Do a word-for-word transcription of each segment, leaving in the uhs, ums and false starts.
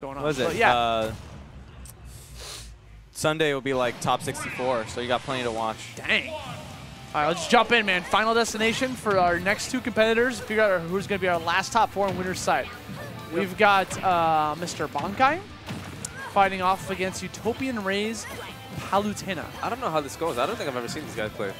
going on. What is it? So, yeah. Uh, Sunday will be like top sixty-four, so you got plenty to watch. Dang. All right, let's jump in, man. Final destination for our next two competitors. Figure out who's going to be our last top four on winner's side. We've got uh, Mister Bankai fighting off against Utopian Ray's Palutena. I don't know how this goes. I don't think I've ever seen these guys play.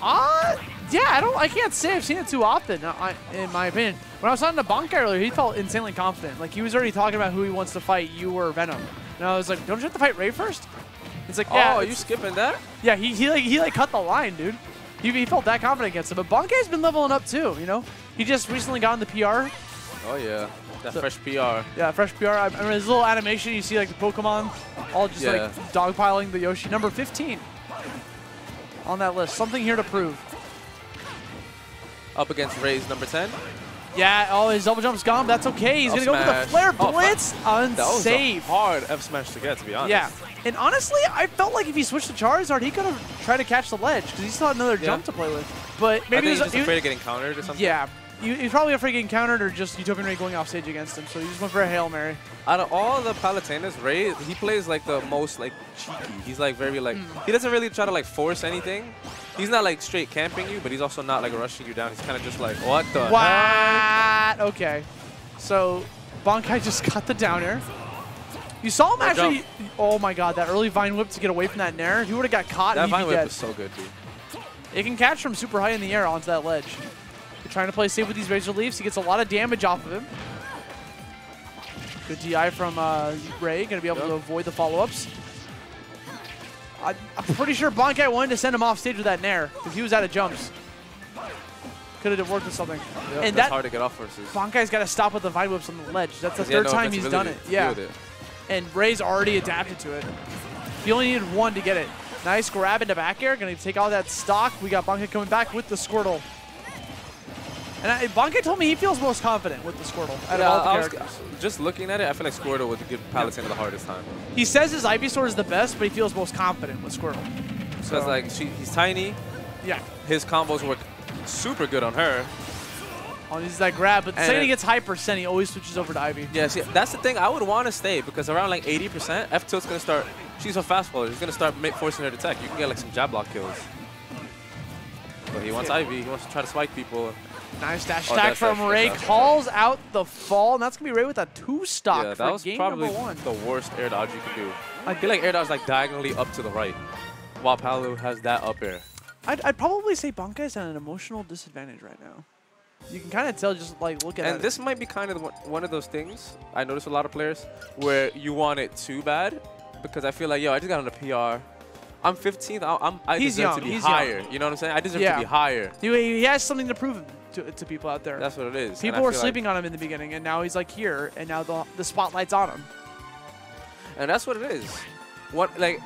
Uh, yeah, I don't. I can't say I've seen it too often, I, in my opinion. When I was on the Bankai earlier, he felt insanely confident. Like, he was already talking about who he wants to fight, you or Venom. And I was like, don't you have to fight Ray first? He's like, yeah. Oh, are you skipping that? Yeah, he, he like he like cut the line, dude. He, he felt that confident against him. But Bankai's been leveling up too, you know? He just recently got in the P R. Oh, yeah. That so, fresh P R. Yeah, fresh P R. I mean, his little animation, you see like the Pokemon all just yeah. like dogpiling the Yoshi. Number fifteen on that list. Something here to prove. Up against Ray's number ten. Yeah, oh, his double jump's gone. That's okay. He's going to go for the Flare Blitz. Oh, unsafe. That was hard F smash to get, to be honest. Yeah. And honestly, I felt like if he switched to Charizard, he could have tried to catch the ledge because he still had another yeah. jump to play with. But maybe I think he was, he's just he, afraid of getting countered or something. Yeah. He, he's probably afraid of getting countered or just Utopian Ray going off stage against him. So he just went for a Hail Mary. Out of all the Palutenas, Ray, he plays like the most like cheeky. He's like very like, mm. he doesn't really try to like force anything. He's not like straight camping you, but he's also not like rushing you down. He's kind of just like, what the What? Heck? Okay. So Bankai just got the down air. You saw him actually. Oh my god, that early Vine Whip to get away from that Nair. He would have got caught. That Vine Whip was so good, dude. It can catch from super high in the air onto that ledge. You're trying to play safe with these Razor Leaves. He gets a lot of damage off of him. Good D I from uh, Ray. Going to be able yep. to avoid the follow-ups. I'm pretty sure Bankai wanted to send him off stage with that Nair because he was out of jumps. Could have worked with something. Yep, and that's that, hard to get off versus. Bankai's got to stop with the Vine Whips on the ledge. That's the yeah, third no, time he's done it. Yeah. It. And Ray's already adapted to it. He only needed one to get it. Nice grab into back air. Going to take all that stock. We got Bankai coming back with the Squirtle. And I, Bankai told me he feels most confident with the Squirtle. Out yeah, of all the I was, characters. Just looking at it, I feel like Squirtle would give Palutena yeah. the hardest time. He says his Ivysaur is the best, but he feels most confident with Squirtle. So, so it's like she, he's tiny. Yeah. His combos work super good on her. Oh, he's that grab, but the and second he gets high percent, he always switches over to Ivy. Yeah, see, that's the thing. I would want to stay because around like eighty percent, F tilt's gonna start. She's a fast baller. He's gonna start forcing her to attack. You can get like some jab block kills. But he wants yeah. Ivy. He wants to try to spike people. Nice dash attack oh, from dash, Ray. Dash, calls dash. out the fall, and that's going to be Ray with a two-stock yeah, for that was game probably number one. The worst air dodge you could do. I feel like air dodge like diagonally up to the right, while Palu has that up air. I'd, I'd probably say Bankai's at an emotional disadvantage right now. You can kind of tell just like looking at it. And this might be kind of one of those things, I notice a lot of players, where you want it too bad, because I feel like, yo, I just got on a P R. I'm fifteenth. I'm, I He's deserve young. to be He's higher. Young. You know what I'm saying? I deserve yeah. to be higher. He, he has something to prove to, to people out there. That's what it is. People were sleeping like on him in the beginning, and now he's like here, and now the, the spotlight's on him. And that's what it is. What like,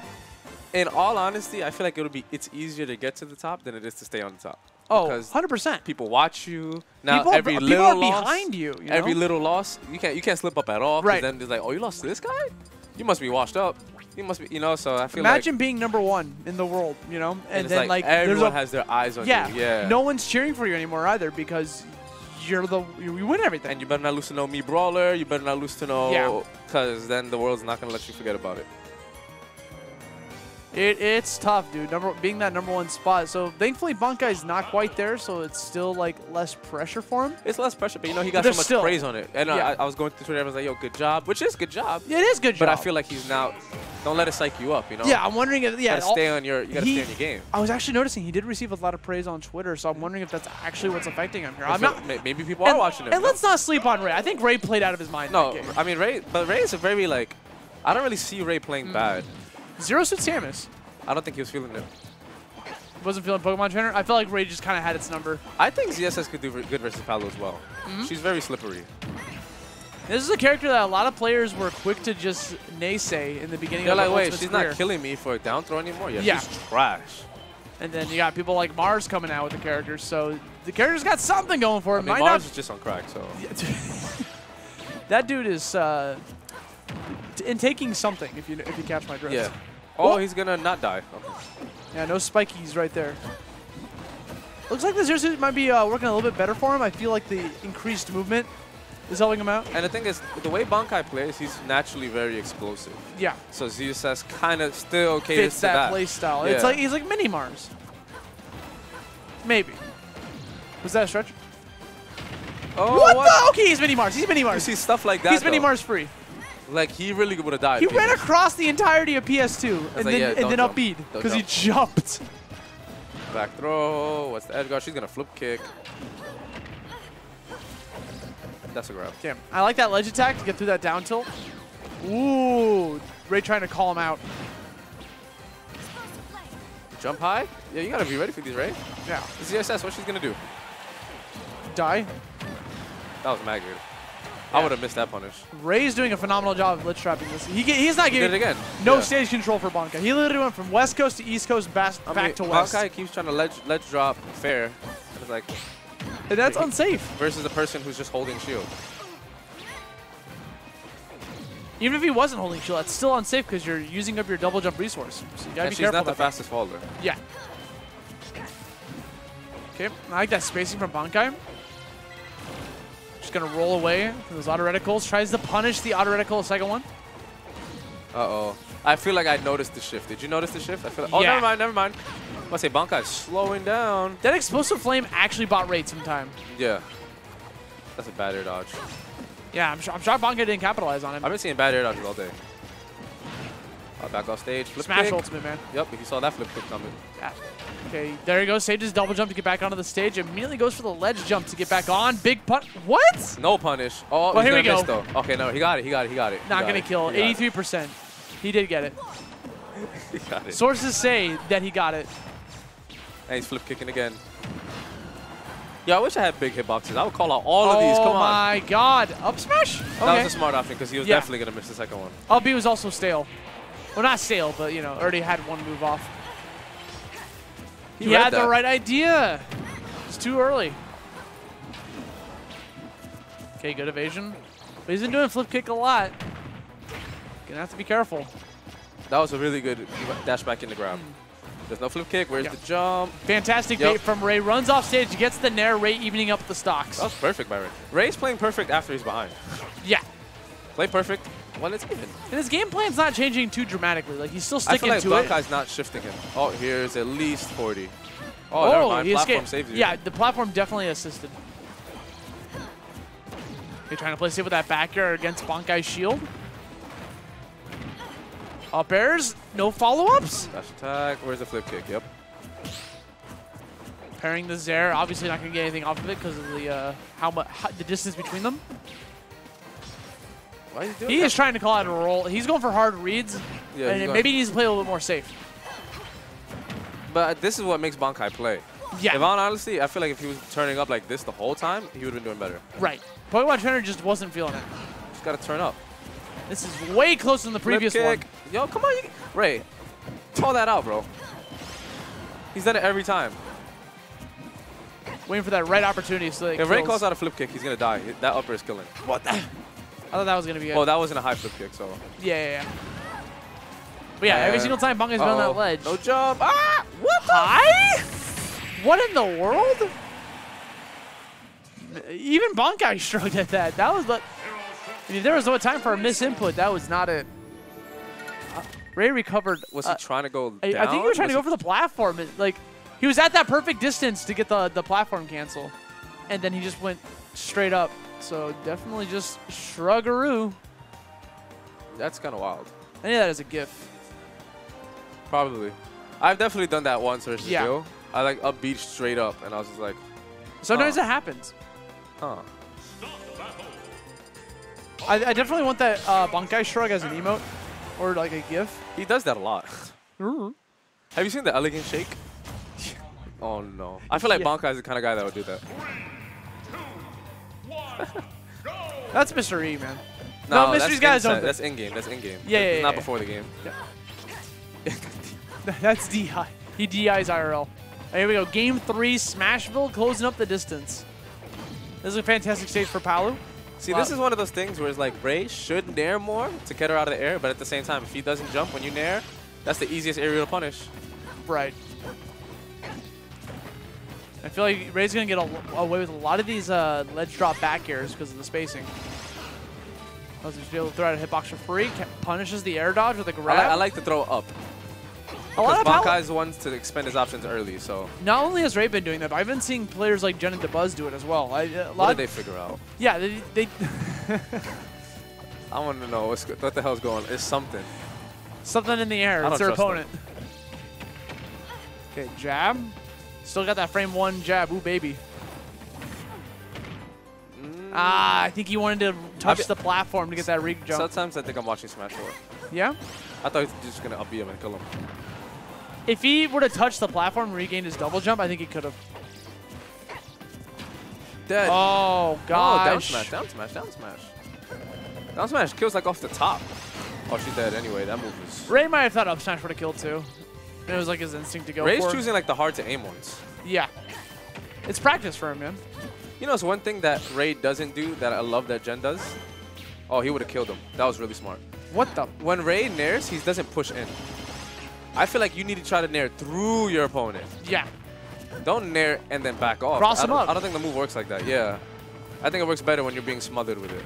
in all honesty, I feel like it'll be it's easier to get to the top than it is to stay on the top. Oh, one hundred percent. People watch you. Now people every are, little people are loss, behind you. you know? Every little loss, you can't you can't slip up at all. Right. Then there's like, oh, you lost to this guy? You must be washed up. You must be, you know, so I feel Imagine like being number one in the world, you know? And, and then, like, like everyone a, has their eyes on yeah, you. Yeah. No one's cheering for you anymore either because you're the, you, you win everything. And you better not lose to no me brawler. You better not lose to no, because yeah. then the world's not going to let you forget about it. It It's tough, dude, number, being that number one spot. So, thankfully, Bankai's not quite there, so it's still, like, less pressure for him. It's less pressure, but, you know, he got so much still, praise on it. And yeah. I, I was going through Twitter, everyone's like, yo, good job, which is good job. Yeah, it is good job. But I feel like he's now, don't let it psych you up, you know? Yeah, I'm wondering if, yeah. You gotta stay on your, you gotta he, stay on your game. I was actually noticing he did receive a lot of praise on Twitter, so I'm wondering if that's actually what's affecting him here. I'm not, maybe people and, are watching him. And let's not sleep on Ray. I think Ray played out of his mind. No, in that game. I mean, Ray, but Ray is a very, like, I don't really see Ray playing mm-hmm. bad. Zero Suit Samus. I don't think he was feeling it. Wasn't feeling Pokemon Trainer? I felt like Ray just kind of had its number. I think Z S S could do good versus Palu as well. Mm-hmm. She's very slippery. This is a character that a lot of players were quick to just naysay in the beginning They're of like, the Ultimate's They're like, wait, she's career. Not killing me for a down throw anymore? Yeah, yeah, she's trash. And then you got people like Mars coming out with the character, so the character's got something going for him. I mean, Might Mars not... is just on crack, so... That dude is... Uh, in taking something, if you, if you catch my drift. Yeah. Oh, he's going to not die. Okay. Yeah, no spikies right there. Looks like this Zero Suit might be uh, working a little bit better for him. I feel like the increased movement is helping him out. And the thing is, the way Bankai plays, he's naturally very explosive. Yeah. So Zeus kind of still okay to that. Fits that play style. Yeah. It's like he's like mini Mars. Maybe. Was that a stretch? Oh, what, what? the? Okay, he's mini Mars. He's mini Mars. You see stuff like that. He's mini though. Mars free. Like, he really would have died. He ran across the entirety of P S two and like, then, yeah, and then jump. up beat because he jumped. Back throw. What's the edge guard? She's going to flip kick. That's a grab. Damn. I like that ledge attack to get through that down tilt. Ooh. Ray trying to call him out. Jump high? Yeah, you got to be ready for these, right? Yeah. Z S S, what she's going to do? Die. That was magic. Yeah. I would have missed that punish. Ray's doing a phenomenal job of ledge trapping this. He get, he's not getting he again. no yeah. stage control for Bankai. He literally went from West Coast to East Coast, back, I mean, back to West. Bankai keeps trying to ledge, ledge drop fair. And it's like, and that's he, unsafe. Versus the person who's just holding shield. Even if he wasn't holding shield, that's still unsafe because you're using up your double jump resource. So you gotta and be she's careful not the fastest faller. Yeah. Okay, I like that spacing from Bankai. Just gonna roll away from those auto reticles. Tries to punish the auto reticle, second one. Uh-oh. I feel like I noticed the shift. Did you notice the shift? I feel like, oh, yeah. never mind, never mind. I must say, Bankai's slowing down. That explosive flame actually bought Raid some time. Yeah. That's a bad air dodge. Yeah, I'm, sh I'm shocked Bankai didn't capitalize on him. I've been seeing bad air dodges all day. Uh, back off stage. Flip Smash kick. Ultimate, man. Yep, he saw that flip kick coming. Yeah. Okay, there he goes. Saves his double jump to get back onto the stage. Immediately goes for the ledge jump to get back on. Big pun. What? No punish. Oh, well, here we go. Miss, though. Okay, no, he got it. He got it. He got it. Not going to kill. eighty-three percent. He did get it. He got it. Sources say that he got it. And he's flip kicking again. Yeah, I wish I had big hitboxes. I would call out all oh of these. Come on. Oh my god. Up smash? Okay. That was a smart option because he was yeah. definitely going to miss the second one. Up B was also stale. Well, not stale, but, you know, already had one move off. He, he had that. the right idea. It's too early. Okay, good evasion. But he's been doing flip kick a lot. Gonna have to be careful. That was a really good dash back in the grab. Mm. There's no flip kick. Where's yep. the jump? Fantastic yep. bait from Ray. Runs off stage, gets the nair. Ray evening up the stocks. That was perfect by Ray. Ray's playing perfect after he's behind. Yeah. Play perfect when it's even. And his game plan's not changing too dramatically. Like, he's still sticking to it. I feel like Bankai's not shifting him. Oh, here's at least forty. Oh, oh never mind. He platform saved you. Yeah, the platform definitely assisted. They're trying to play safe with that back air against Bankai's shield. Up airs. No follow-ups. Dash attack. Where's the flip kick? Yep. Pairing the Zare. Obviously not going to get anything off of it because of the uh, how much the distance between them. Why is he doing he that? is trying to call out a roll. He's going for hard reads, yeah, and maybe he needs to play a little bit more safe. But this is what makes Bankai play. Yeah. If I'm honestly, I feel like if he was turning up like this the whole time, he would have been doing better. Right. Pokemon Trainer just wasn't feeling it. Just got to turn up. This is way closer than the previous one. Yo, come on. You can Ray, call that out, bro. He's done it every time. Waiting for that right opportunity. So that if kills. Ray calls out a flip kick, he's going to die. That upper is killing. What the? I thought that was going to be it. Oh, that wasn't a high flip kick, so. Yeah, yeah, yeah. But yeah, uh, every single time Bankai's been uh-oh. on that ledge. No jump. Ah! What the? High? What in the world? Even Bankai shrugged at that. That was like, if there was no time for a misinput, that was not it. Uh, Ray recovered. Was he uh, trying to go down? I think he was trying was to go for the platform. It, like, he was at that perfect distance to get the, the platform cancel. And then he just went straight up. So definitely just shruggaroo. That's kind of wild. I think that is a gif. Probably. I've definitely done that once versus yeah. Yo. I like upbeat straight up, and I was just like. Sometimes huh. it happens. Huh. I, I definitely want that uh, Bankai shrug as an emote or like a gif. He does that a lot. Have you seen the Elegant Shake? Oh no. I feel like yeah. Bankai is the kind of guy that would do that. That's Mister E, man. No, no Mister E's got his own. That's in game. That's in game. Yeah, yeah, yeah. Not yeah. before the game. Yeah. That's D I. He D Is I R L. Right, here we go. Game three, Smashville closing up the distance. This is a fantastic stage for Palu. See, this is one of those things where it's like Ray should nair more to get her out of the air, but at the same time, if he doesn't jump when you nair, that's the easiest aerial to punish. Right. I feel like Ray's going to get away with a lot of these uh, ledge drop back airs because of the spacing. Allows him to be able to throw out a hitbox for free. Punishes the air dodge with a grab. I like, I like to throw up. Because Bankai's wants to expend his options early, so... Not only has Ray been doing that, but I've been seeing players like Jen and DeBuzz do it as well. I, a lot what did they figure out? Yeah, they... they I want to know what's, what the hell's going on. It's something. Something in the air. It's their opponent. Okay, jab. Still got that frame one jab. Ooh, baby. Mm. Ah, I think he wanted to touch the platform to get that reek jump. Sometimes I think I'm watching Smash four. Yeah? I thought he was just going to up-beat him and kill him. If he were to touch the platform and regain his double jump, I think he could have. Dead. Oh, God. Oh, down smash, down smash, down smash. Down smash kills like off the top. Oh, she's dead anyway. That move is... Ray might have thought up smash for the kill, too. It was like his instinct to go Ray's for Ray's choosing like the hard to aim ones. Yeah. It's practice for him, man. You know, it's one thing that Ray doesn't do that I love that Jen does. Oh, he would have killed him. That was really smart. What the? When Ray nairs, he doesn't push in. I feel like you need to try to nair through your opponent. Yeah. Don't nair and then back off. Cross him up. I don't think the move works like that. Yeah. I think it works better when you're being smothered with it.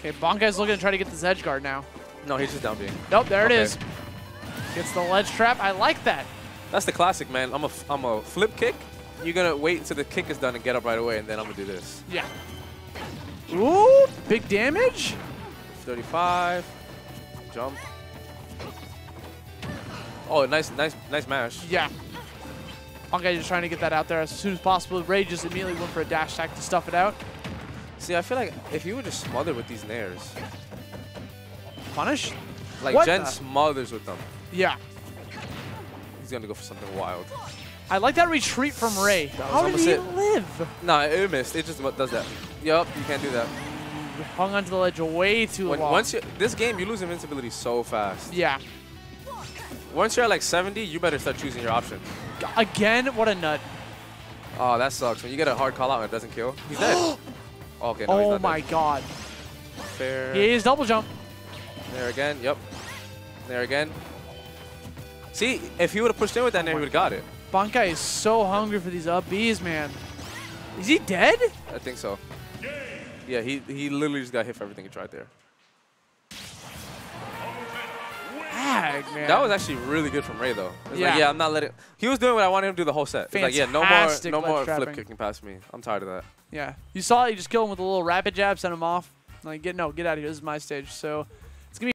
Okay, Bankai's looking to try to get this edge guard now. No, he's just down being. Nope, there okay. it is. Gets the ledge trap. I like that. That's the classic, man. I'm a, I'm a flip kick. You're going to wait until the kick is done and get up right away, and then I'm going to do this. Yeah. Ooh, big damage. thirty-five. Jump. Oh, nice, nice, nice mash. Yeah. Bankai just trying to get that out there as soon as possible. Ray just immediately went for a dash attack to stuff it out. See, I feel like if you were just smothered with these nairs. Punish? Like, what Jen the? Smothers with them. Yeah. He's going to go for something wild. I like that retreat from Ray. How did he it. live? Nah, it missed. It just does that. Yup, you can't do that. You hung onto the ledge way too when, long. Once you, this game, you lose invincibility so fast. Yeah. Once you're at like seventy, you better start choosing your options. Again? What a nut. Oh, that sucks. When you get a hard call out and it doesn't kill, he's dead. Oh, okay, no, oh he's not my dead. God. Fair. He is double jump. There again. Yep. There again. See, if he would have pushed in with that, oh name, he would have got it. Bankai is so hungry for these up Bs, man. Is he dead? I think so. Yeah, he, he literally just got hit for everything he tried there. Man. That was actually really good from Ray, though. Yeah. Like, yeah, I'm not letting. He was doing what I wanted him to do the whole set. It's like, yeah, no more, no more flip kicking past me. I'm tired of that. Yeah, you saw it. You just kill him with a little rapid jab, send him off. Like, get no, get out of here. This is my stage. So.